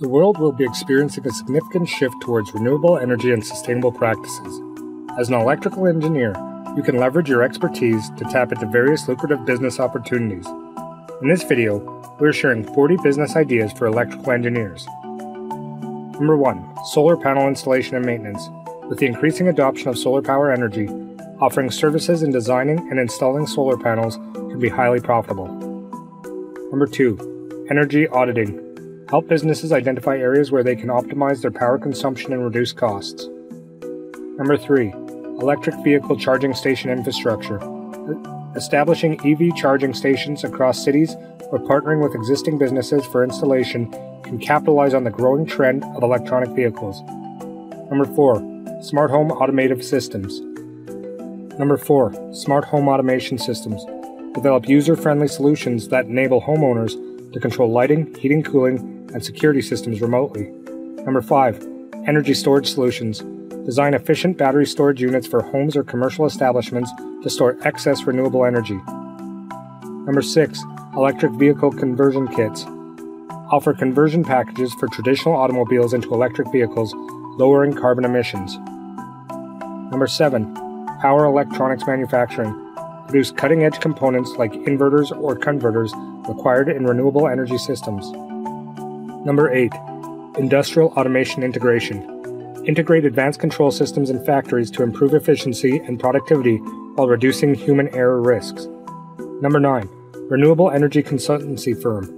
the world will be experiencing a significant shift towards renewable energy and sustainable practices. As an electrical engineer, you can leverage your expertise to tap into various lucrative business opportunities. In this video, we are sharing 40 business ideas for electrical engineers. Number 1. Solar panel installation and maintenance. With the increasing adoption of solar power energy, offering services in designing and installing solar panels can be highly profitable. Number 2. Energy auditing. Help businesses identify areas where they can optimize their power consumption and reduce costs. Number 3. Electric vehicle charging station infrastructure. Establishing EV charging stations across cities or partnering with existing businesses for installation can capitalize on the growing trend of electronic vehicles. Number 4. Smart home automative systems. Number 4. Smart home automation systems. Develop user-friendly solutions that enable homeowners to control lighting, heating, cooling, and security systems remotely. Number 5. Energy storage solutions. Design efficient battery storage units for homes or commercial establishments to store excess renewable energy. Number 6. Electric vehicle conversion kits. Offer conversion packages for traditional automobiles into electric vehicles, lowering carbon emissions. Number 7. Power electronics manufacturing. Produce cutting-edge components like inverters or converters required in renewable energy systems. Number 8. Industrial automation integration. Integrate advanced control systems in factories to improve efficiency and productivity while reducing human error risks. Number 9. Renewable energy consultancy firm.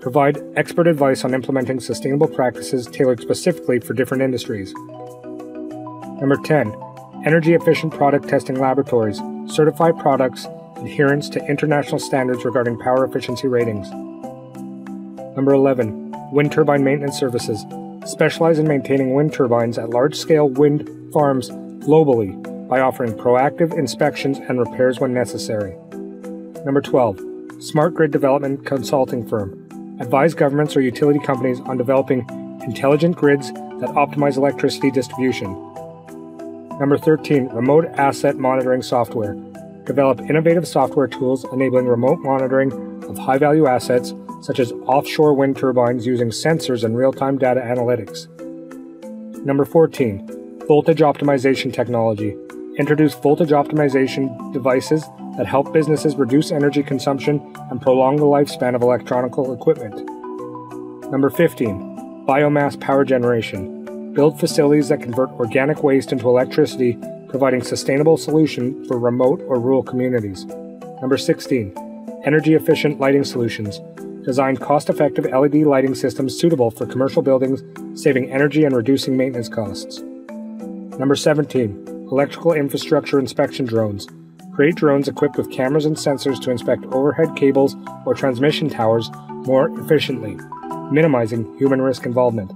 Provide expert advice on implementing sustainable practices tailored specifically for different industries. Number 10. Energy-efficient product testing laboratories. Certify products' adherence to international standards regarding power efficiency ratings. Number 11. Wind turbine maintenance services. Specialize in maintaining wind turbines at large-scale wind farms globally by offering proactive inspections and repairs when necessary. Number 12. Smart grid development consulting firm. Advise governments or utility companies on developing intelligent grids that optimize electricity distribution. Number 13. Remote asset monitoring software. Develop innovative software tools enabling remote monitoring of high-value assets, such as offshore wind turbines, using sensors and real-time data analytics. Number 14. Voltage optimization technology. Introduce voltage optimization devices that help businesses reduce energy consumption and prolong the lifespan of electrical equipment. Number 15. Biomass power generation. Build facilities that convert organic waste into electricity, providing sustainable solution for remote or rural communities. Number 16. Energy-efficient lighting solutions. Design cost-effective LED lighting systems suitable for commercial buildings, saving energy and reducing maintenance costs. Number 17. Electrical infrastructure inspection drones. Create drones equipped with cameras and sensors to inspect overhead cables or transmission towers more efficiently, minimizing human risk involvement.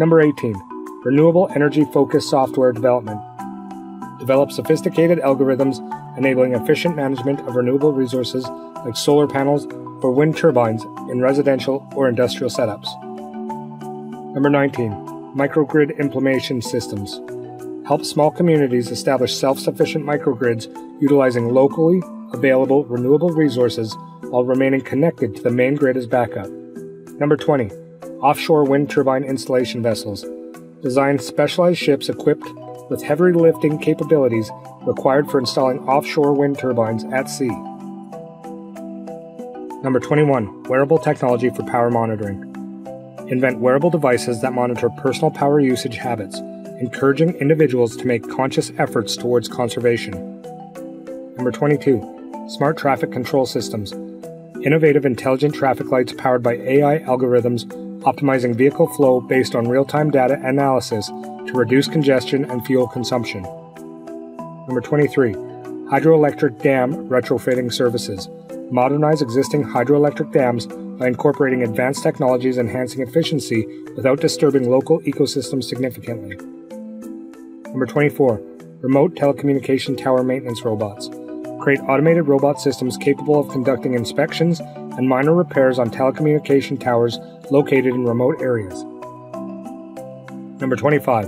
Number 18. Renewable energy-focused software development. Develop sophisticated algorithms enabling efficient management of renewable resources like solar panels or wind turbines in residential or industrial setups. Number 19. Microgrid implementation systems. Help small communities establish self-sufficient microgrids utilizing locally available renewable resources while remaining connected to the main grid as backup. Number 20. Offshore wind turbine installation vessels. Design specialized ships equipped with heavy lifting capabilities required for installing offshore wind turbines at sea. Number 21. Wearable technology for power monitoring. Invent wearable devices that monitor personal power usage habits, encouraging individuals to make conscious efforts towards conservation. Number 22. Smart traffic control systems. Innovative intelligent traffic lights powered by AI algorithms, optimizing vehicle flow based on real-time data analysis to reduce congestion and fuel consumption. Number 23. Hydroelectric dam retrofitting services. Modernize existing hydroelectric dams by incorporating advanced technologies, enhancing efficiency without disturbing local ecosystems significantly. Number 24. Remote telecommunication tower maintenance robots. Create automated robot systems capable of conducting inspections and minor repairs on telecommunication towers located in remote areas. Number 25.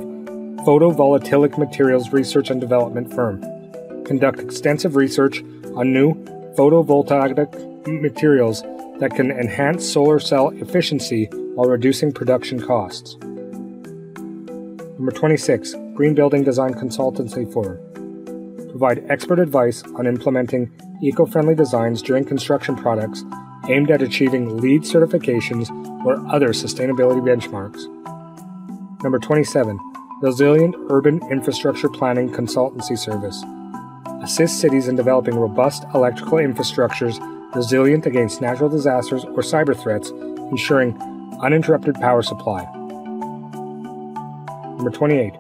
Photovoltaic materials research and development firm. Conduct extensive research on new photovoltaic materials that can enhance solar cell efficiency while reducing production costs. Number 26, Green Building Design Consultancy Firm. Provide expert advice on implementing eco-friendly designs during construction products aimed at achieving LEED certifications or other sustainability benchmarks. Number 27, Resilient Urban Infrastructure Planning Consultancy Service. Assist cities in developing robust electrical infrastructures resilient against natural disasters or cyber threats, ensuring uninterrupted power supply. Number 28,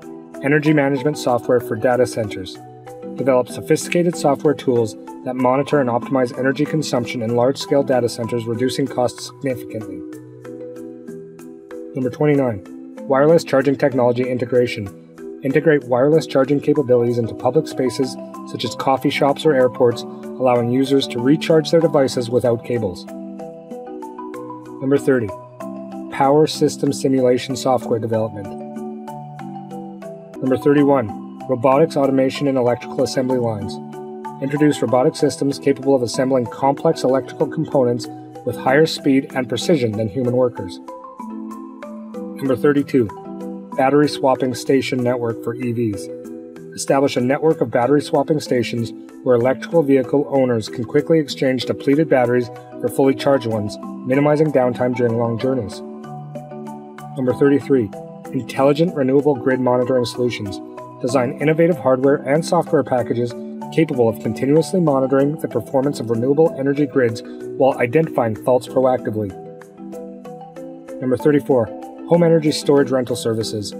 Energy Management Software for Data Centers. Develop sophisticated software tools that monitor and optimize energy consumption in large-scale data centers, reducing costs significantly. Number 29, Wireless Charging Technology Integration. Integrate wireless charging capabilities into public spaces such as coffee shops or airports, allowing users to recharge their devices without cables. Number 30, Power System Simulation Software Development. Number 31, Robotics Automation in Electrical Assembly Lines. Introduce robotic systems capable of assembling complex electrical components with higher speed and precision than human workers. Number 32, Battery Swapping Station Network for EVs. Establish a network of battery swapping stations where electrical vehicle owners can quickly exchange depleted batteries for fully charged ones, minimizing downtime during long journeys. Number 33, Intelligent Renewable Grid Monitoring Solutions. Design innovative hardware and software packages capable of continuously monitoring the performance of renewable energy grids while identifying faults proactively. Number 34, Home Energy Storage Rental Services.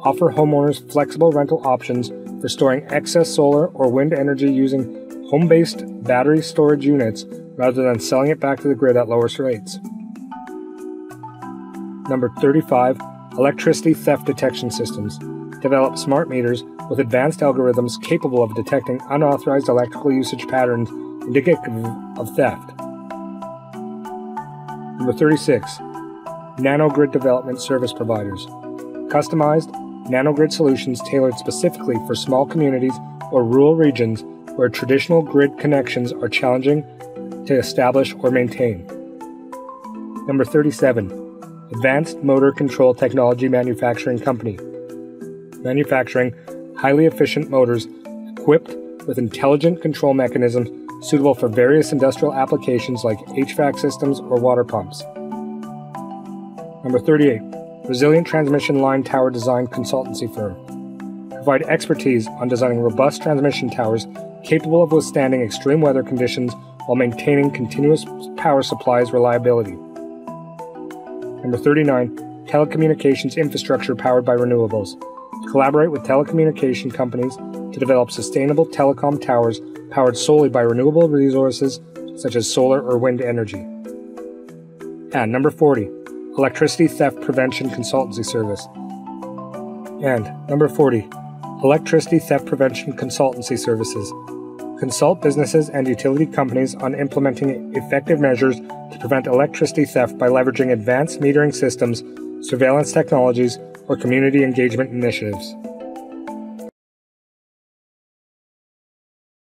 Offer homeowners flexible rental options for storing excess solar or wind energy using home-based battery storage units rather than selling it back to the grid at lower rates. Number 35, Electricity Theft Detection Systems. Develop smart meters with advanced algorithms capable of detecting unauthorized electrical usage patterns indicative of theft. Number 36, Nanogrid Development Service Providers. Customized nanogrid solutions tailored specifically for small communities or rural regions where traditional grid connections are challenging to establish or maintain. Number 37, Advanced Motor Control Technology Manufacturing Company. Manufacturing highly efficient motors equipped with intelligent control mechanisms suitable for various industrial applications like HVAC systems or water pumps. Number 38, Resilient Transmission Line Tower Design Consultancy Firm. Provide expertise on designing robust transmission towers capable of withstanding extreme weather conditions while maintaining continuous power supplies reliability. Number 39, Telecommunications Infrastructure Powered by Renewables. Collaborate with telecommunication companies to develop sustainable telecom towers powered solely by renewable resources such as solar or wind energy. And number 40, Electricity Theft Prevention Consultancy Service. And number 40, Electricity Theft Prevention Consultancy Services. Consult businesses and utility companies on implementing effective measures to prevent electricity theft by leveraging advanced metering systems, surveillance technologies, or community engagement initiatives.